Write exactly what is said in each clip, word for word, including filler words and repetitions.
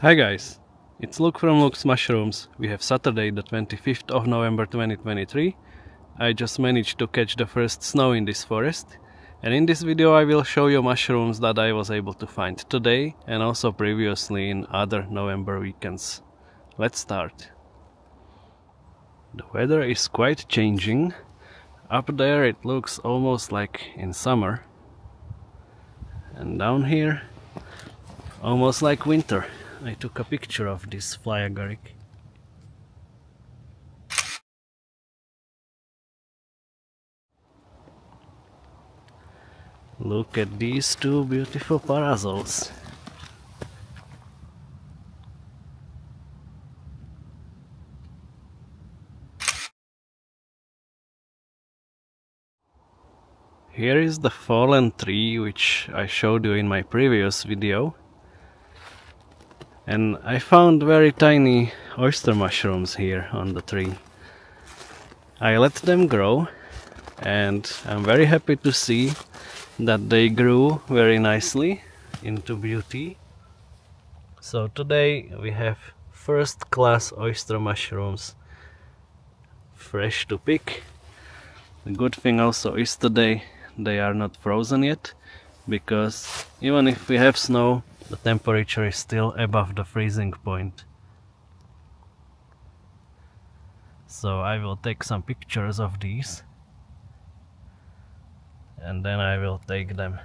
Hi guys, it's Luke from Luke's Mushrooms. We have Saturday the twenty-fifth of November twenty twenty-three. I just managed to catch the first snow in this forest, and in this video I will show you mushrooms that I was able to find today and also previously in other November weekends. Let's start. The weather is quite changing. Up there it looks almost like in summer, and down here almost like winter. I took a picture of this Fly Agaric. Look at these two beautiful parasols. Here is the fallen tree which I showed you in my previous video. And I found very tiny oyster mushrooms here on the tree. I let them grow, and I'm very happy to see that they grew very nicely into beauty. So today we have first class oyster mushrooms, fresh to pick. The good thing also is today they are not frozen yet, because even if we have snow, the temperature is still above the freezing point. So I will take some pictures of these, and then I will take them.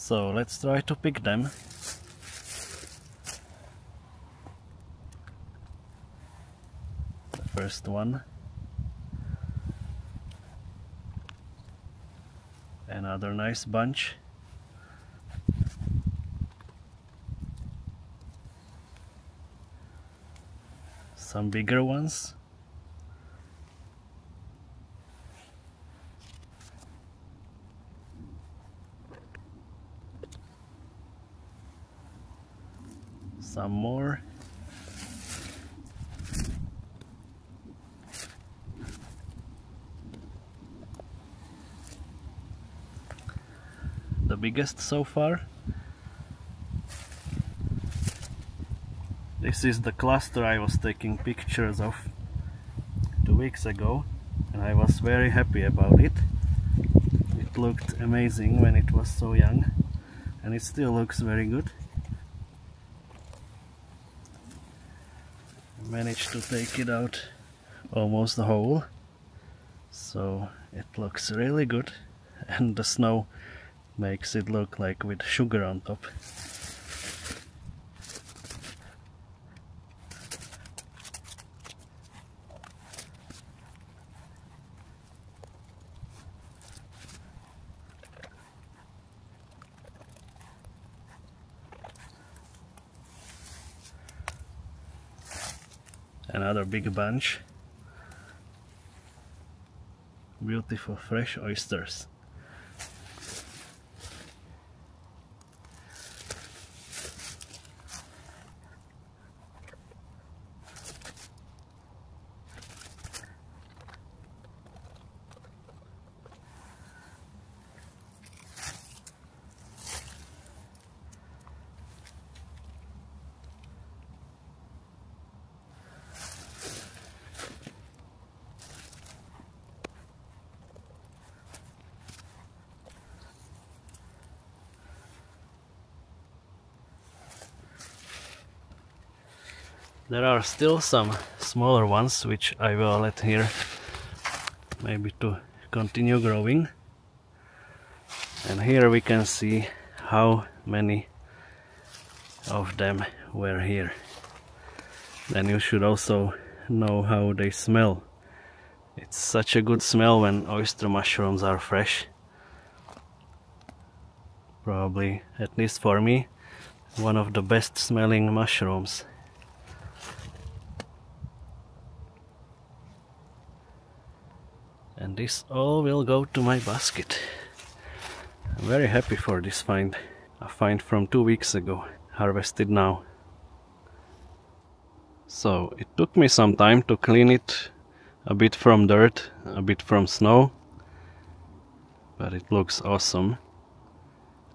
So let's try to pick them. The first one. Another nice bunch. Some bigger ones. Some more. The biggest so far. This is the cluster I was taking pictures of two weeks ago, and I was very happy about it. It looked amazing when it was so young, and it still looks very good. Managed to take it out almost the whole, so it looks really good, and the snow makes it look like with sugar on top. Another big bunch. Beautiful fresh oysters. There are still some smaller ones which I will let here maybe to continue growing. And here we can see how many of them were here. Then you should also know how they smell. It's such a good smell when oyster mushrooms are fresh. Probably, at least for me, one of the best smelling mushrooms. And this all will go to my basket. I'm very happy for this find. A find from two weeks ago, harvested now. So it took me some time to clean it, a bit from dirt, a bit from snow, but it looks awesome.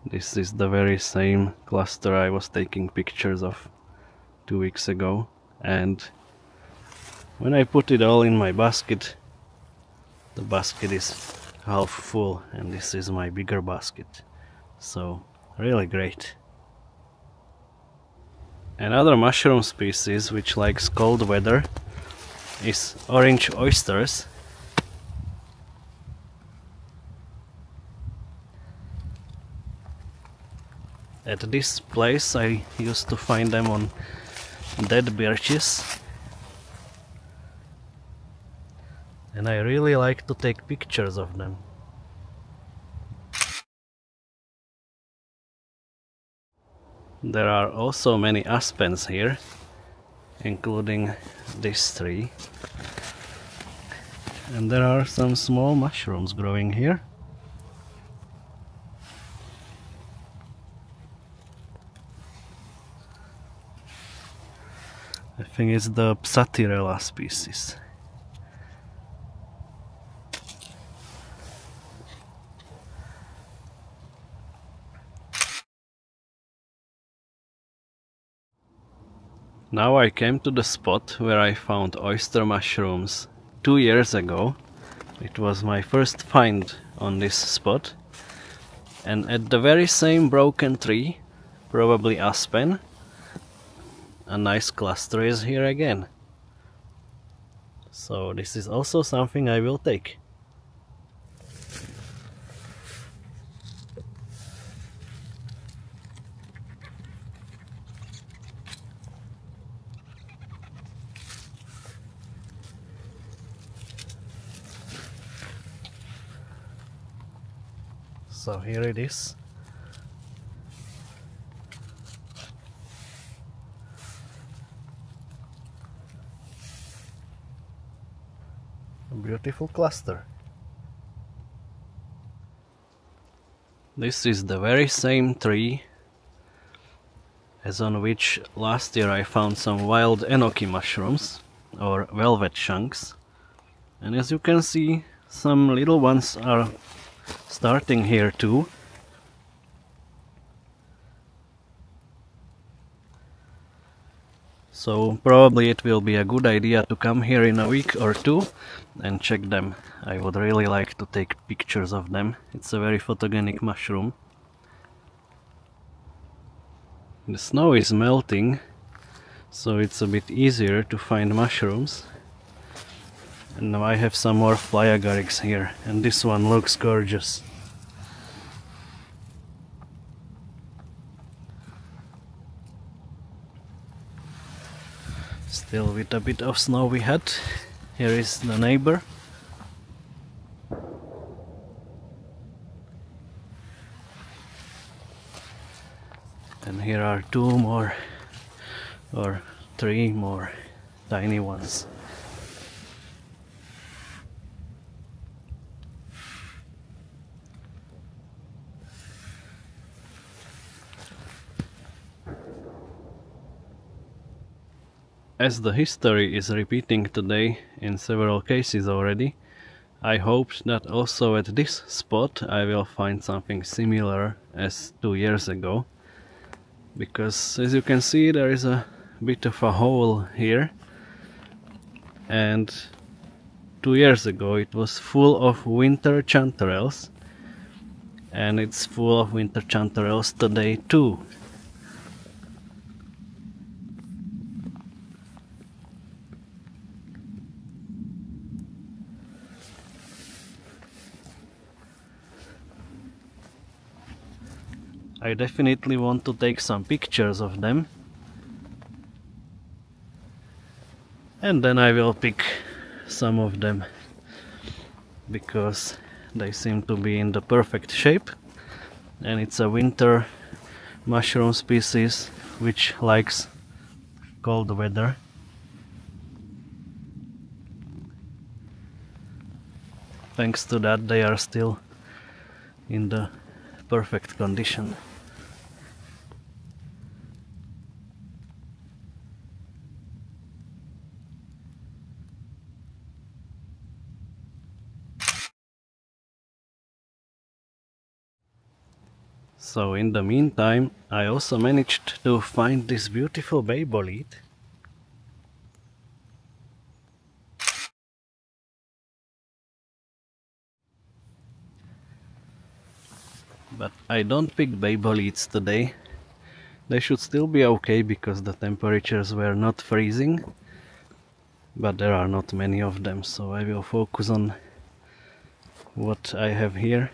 This is the very same cluster I was taking pictures of two weeks ago, and when I put it all in my basket, the basket is half full, and this is my bigger basket, so really great. Another mushroom species which likes cold weather is orange oysters. At this place I used to find them on dead birches, and I really like to take pictures of them. There are also many aspens here, including this tree. And there are some small mushrooms growing here. I think it's the Psathyrella species. Now I came to the spot where I found oyster mushrooms two years ago. It was my first find on this spot. And at the very same broken tree, probably aspen, a nice cluster is here again. So this is also something I will take. So here it is. A beautiful cluster. This is the very same tree as on which last year I found some wild enoki mushrooms or velvet shanks. And as you can see, some little ones are starting here too. So probably it will be a good idea to come here in a week or two and check them. I would really like to take pictures of them. It's a very photogenic mushroom. The snow is melting, so it's a bit easier to find mushrooms. And now I have some more fly agarics here, and this one looks gorgeous. Still with a bit of snow we had. Here is the neighbor. And here are two more, or three more tiny ones. As the history is repeating today in several cases already, I hope that also at this spot I will find something similar as two years ago. Because as you can see, there is a bit of a hole here, and two years ago it was full of winter chanterelles, and it's full of winter chanterelles today too. I definitely want to take some pictures of them, and then I will pick some of them, because they seem to be in the perfect shape, and it's a winter mushroom species which likes cold weather. Thanks to that they are still in the the perfect condition. So in the meantime, I also managed to find this beautiful bay bolete. But I don't pick bay boletes today. They should still be okay because the temperatures were not freezing. But there are not many of them, so I will focus on what I have here.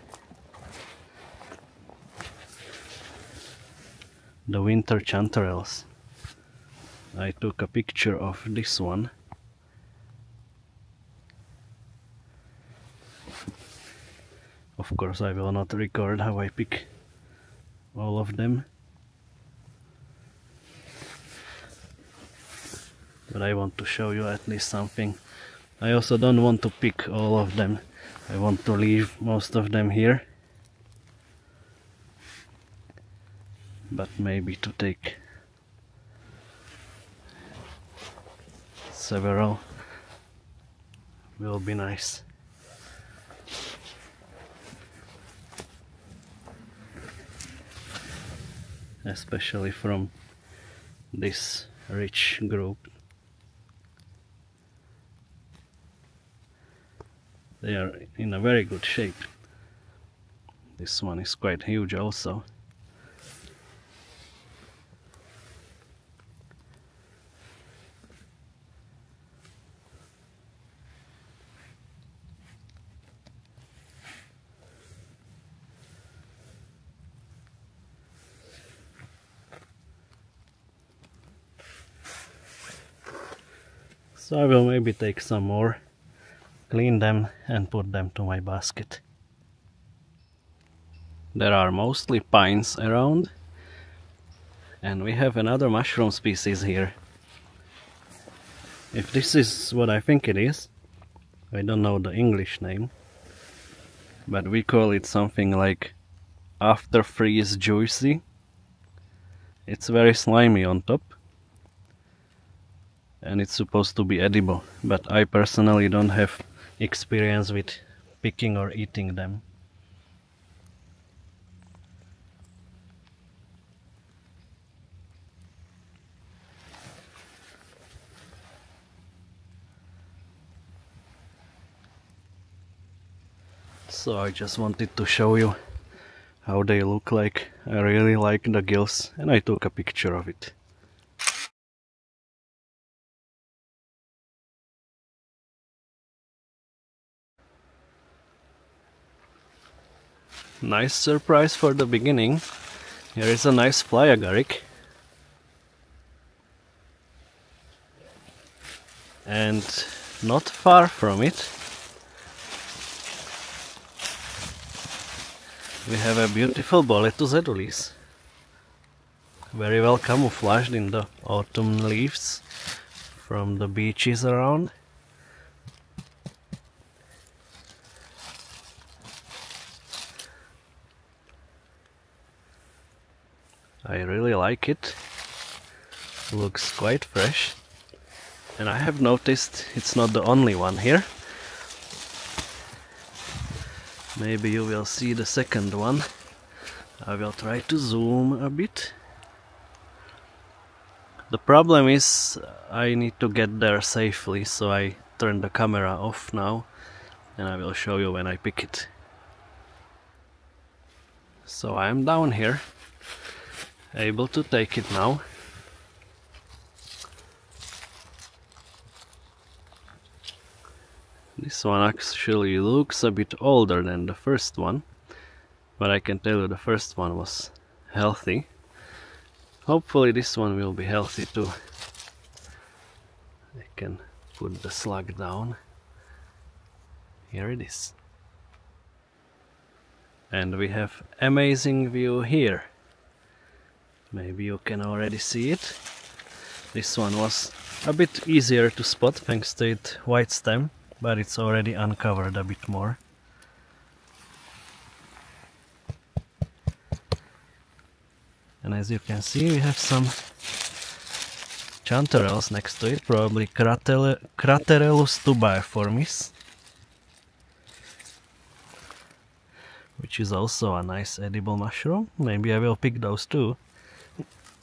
The winter chanterelles. I took a picture of this one. Of course, I will not record how I pick all of them, but I want to show you at least something. I also don't want to pick all of them. I want to leave most of them here, but maybe to take several will be nice. Especially from this rich group. They are in a very good shape. This one is quite huge also. So I will maybe take some more, clean them and put them to my basket. There are mostly pines around, and we have another mushroom species here. If this is what I think it is, I don't know the English name, but we call it something like after-freeze juicy. It's very slimy on top. And it's supposed to be edible, but I personally don't have experience with picking or eating them. So I just wanted to show you how they look like. I really like the gills and I took a picture of it. Nice surprise for the beginning. Here is a nice fly agaric. And not far from it, we have a beautiful Boletus edulis. Very well camouflaged in the autumn leaves from the beaches around. I really like it, looks quite fresh, and I have noticed it's not the only one here. Maybe you will see the second one. I will try to zoom a bit. The problem is I need to get there safely, so I turn the camera off now and I will show you when I pick it. So I am down here. Able to take it now. This one actually looks a bit older than the first one, but I can tell you the first one was healthy. Hopefully this one will be healthy too. I can put the slug down. Here it is. And we have amazing view here. Maybe you can already see it. This one was a bit easier to spot thanks to its white stem, but it's already uncovered a bit more. And as you can see, we have some chanterelles next to it, probably Craterellus tubaeformis, which is also a nice edible mushroom. Maybe I will pick those too,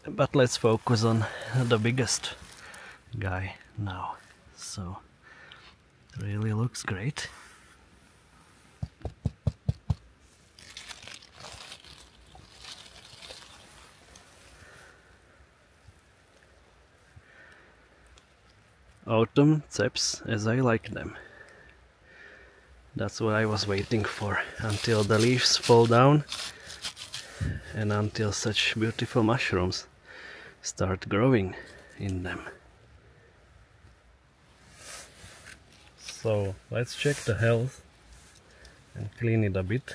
but let's focus on the biggest guy now. So it really looks great. Autumn ceps as I like them. That's what I was waiting for, until the leaves fall down and until such beautiful mushrooms start growing in them. So let's check the health and clean it a bit.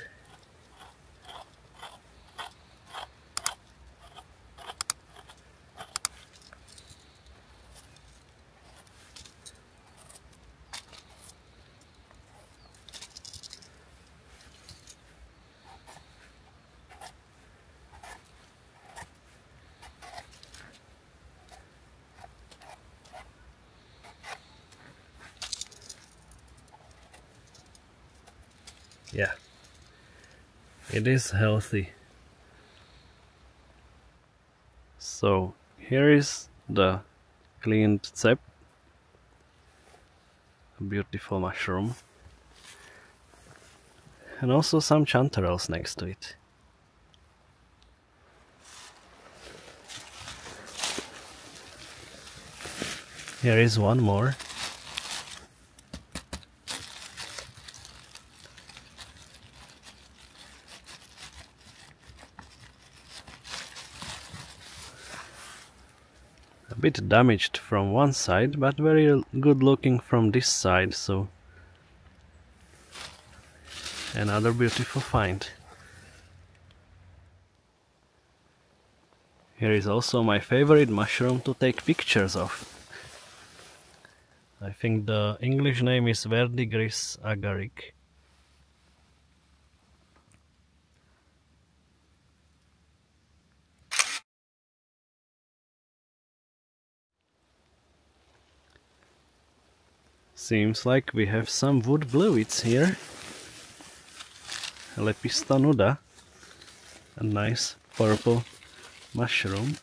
Yeah, it is healthy. So here is the cleaned cep, a beautiful mushroom, and also some chanterelles next to it. Here is one more. Bit damaged from one side, but very good looking from this side, so another beautiful find. Here is also my favorite mushroom to take pictures of. I think the English name is Verdigris agaric. Seems like we have some wood bluets here. Lepista nuda, a nice purple mushroom.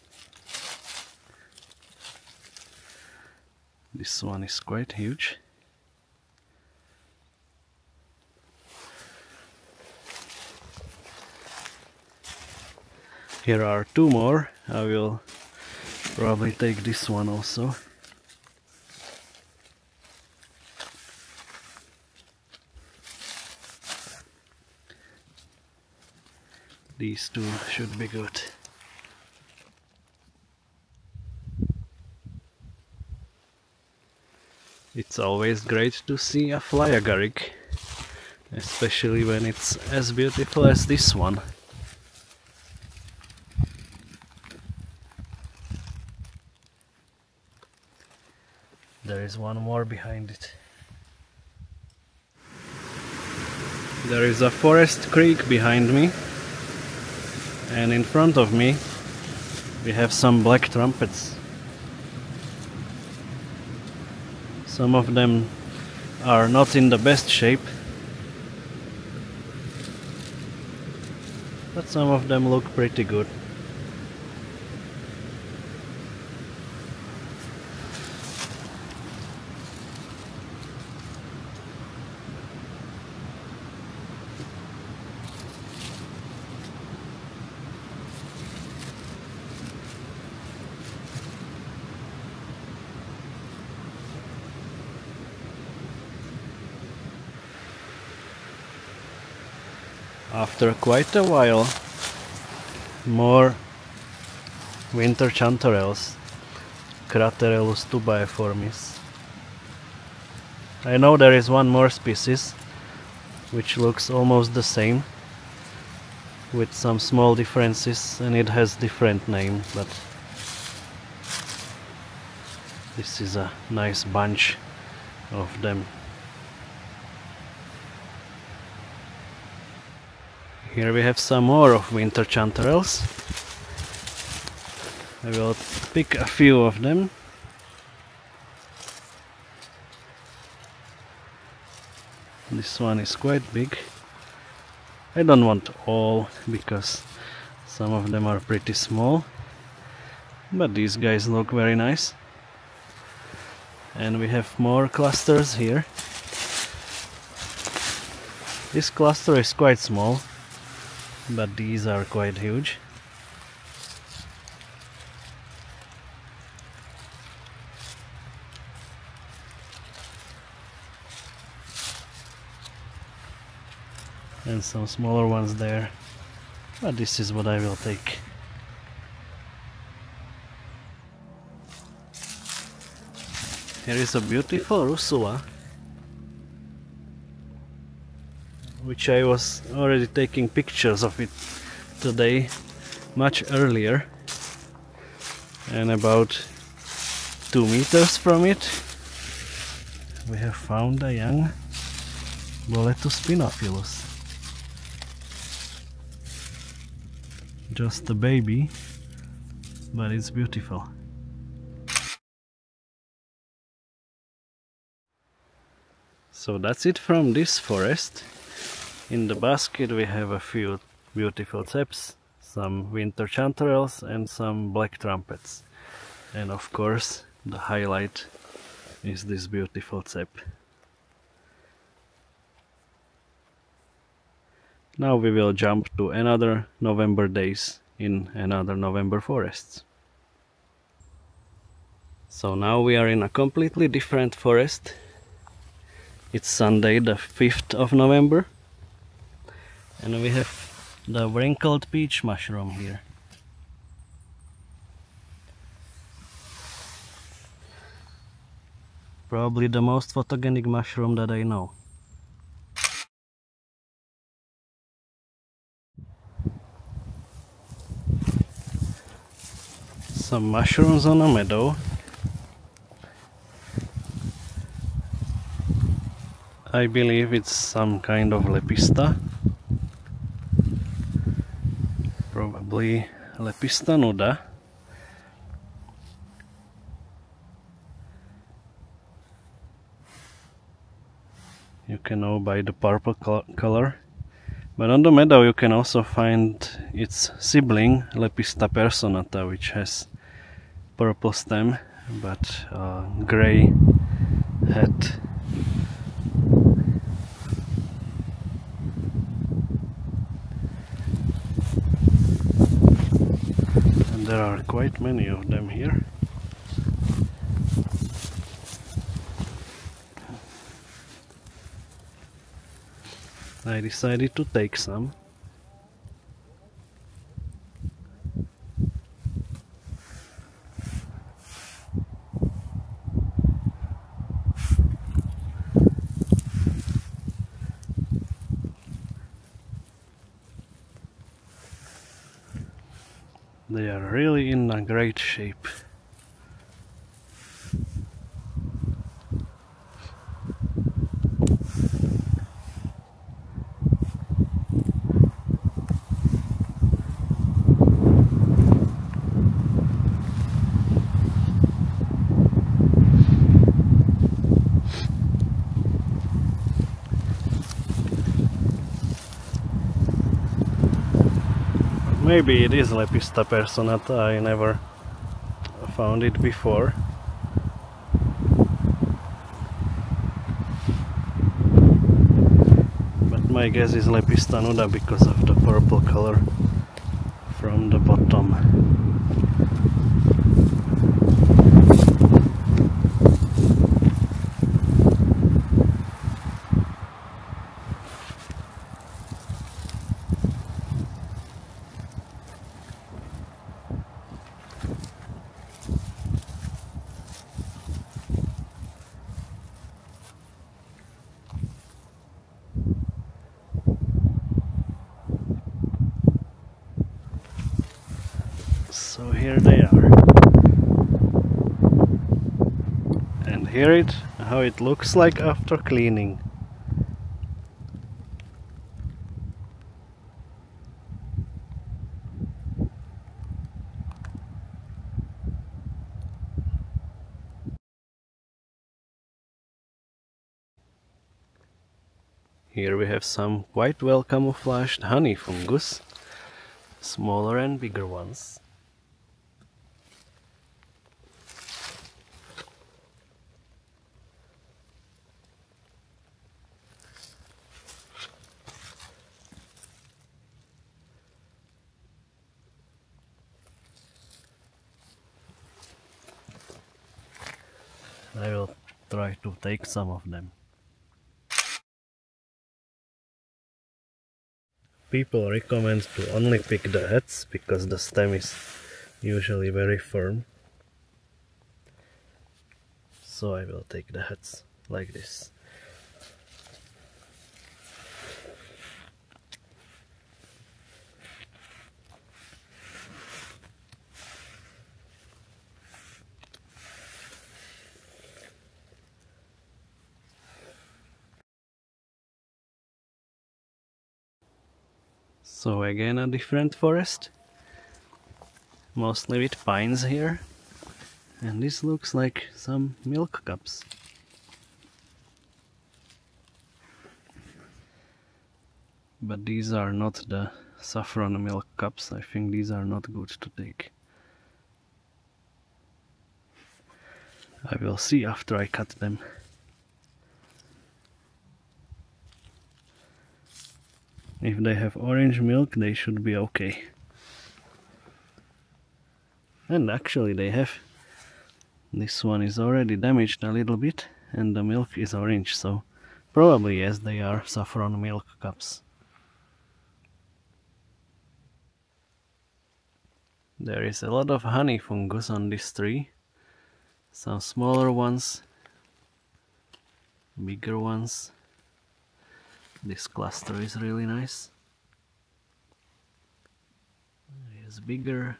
This one is quite huge. Here are two more. I will probably take this one also. These two should be good. It's always great to see a fly agaric, especially when it's as beautiful as this one. There is one more behind it. There is a forest creek behind me. And in front of me, we have some black trumpets. Some of them are not in the best shape, but some of them look pretty good. After quite a while, more winter chanterelles, Craterellus tubaeformis. I know there is one more species which looks almost the same, with some small differences, and it has different name, but this is a nice bunch of them. Here we have some more of winter chanterelles, I will pick a few of them. This one is quite big. I don't want all because some of them are pretty small, but these guys look very nice. And we have more clusters here. This cluster is quite small, but these are quite huge. And some smaller ones there, but this is what I will take. Here is a beautiful Russula, which I was already taking pictures of it today, much earlier, and about two meters from it we have found a young Boletus pinophilus. Just a baby, but it's beautiful. So that's it from this forest. In the basket we have a few beautiful ceps, some winter chanterelles and some black trumpets. And of course the highlight is this beautiful cep. Now we will jump to another November days in another November forests. So now we are in a completely different forest. It's Sunday the fifth of November and we have the wrinkled peach mushroom here. Probably the most photogenic mushroom that I know. Some mushrooms on a meadow. I believe it's some kind of Lepista. Probably Lepista nuda. You can know by the purple color. But on the meadow you can also find its sibling Lepista personata, which has purple stem but uh, grey head. And there are quite many of them here. I decided to take some. They are really in a great shape. Maybe it is Lepista personata, I never found it before. But my guess is Lepista nuda because of the purple color from the bottom. So here they are, and here it how it looks like after cleaning. Here we have some quite well camouflaged honey fungus, smaller and bigger ones. I will try to take some of them. People recommend to only pick the heads because the stem is usually very firm. So I will take the heads like this. So again a different forest, mostly with pines here, and this looks like some milk cups. But these are not the saffron milk cups, I think these are not good to take. I will see after I cut them. If they have orange milk, they should be okay. And actually they have. This one is already damaged a little bit and the milk is orange, so probably yes, they are saffron milk cups. There is a lot of honey fungus on this tree. Some smaller ones, bigger ones. This cluster is really nice. It is bigger.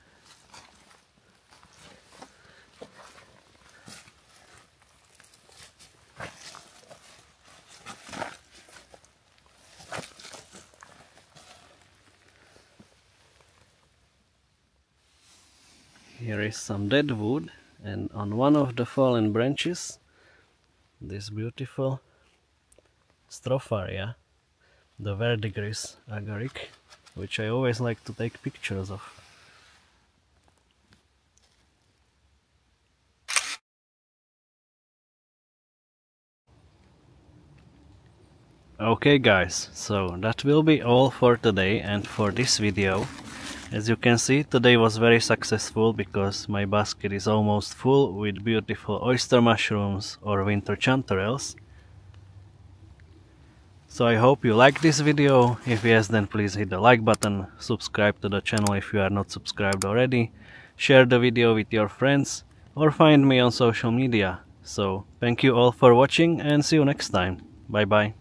Here is some dead wood, and on one of the fallen branches, this beautiful Stropharia, the Verdigris agaric, which I always like to take pictures of. Okay guys, so that will be all for today and for this video. As you can see, today was very successful because my basket is almost full with beautiful oyster mushrooms or winter chanterelles. So I hope you liked this video. If yes, then please hit the like button, subscribe to the channel if you are not subscribed already, share the video with your friends, or find me on social media. So thank you all for watching and see you next time. Bye bye.